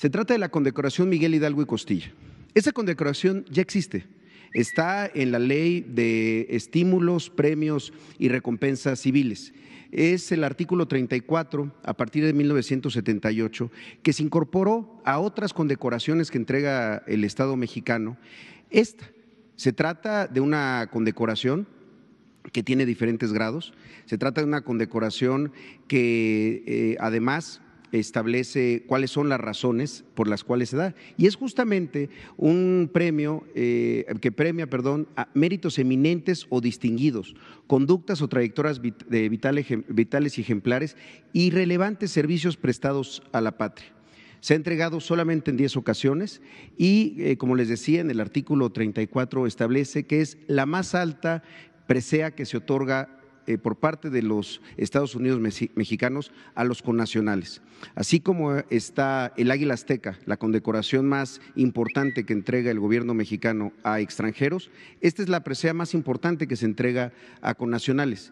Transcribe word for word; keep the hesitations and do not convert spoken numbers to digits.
Se trata de la condecoración Miguel Hidalgo y Costilla. Esa condecoración ya existe, está en la Ley de Estímulos, Premios y Recompensas Civiles. Es el artículo treinta y cuatro, a partir de mil novecientos setenta y ocho, que se incorporó a otras condecoraciones que entrega el Estado mexicano. Esta se trata de una condecoración que tiene diferentes grados, se trata de una condecoración que eh, además establece cuáles son las razones por las cuales se da, y es justamente un premio eh, que premia, perdón, a méritos eminentes o distinguidos, conductas o trayectorias vitales y ejemplares y relevantes servicios prestados a la patria. Se ha entregado solamente en diez ocasiones y, eh, como les decía, en el artículo treinta y cuatro establece que es la más alta presea que se otorga por parte de los Estados Unidos mexicanos a los connacionales. Así como está el Águila Azteca, la condecoración más importante que entrega el gobierno mexicano a extranjeros, esta es la presea más importante que se entrega a connacionales.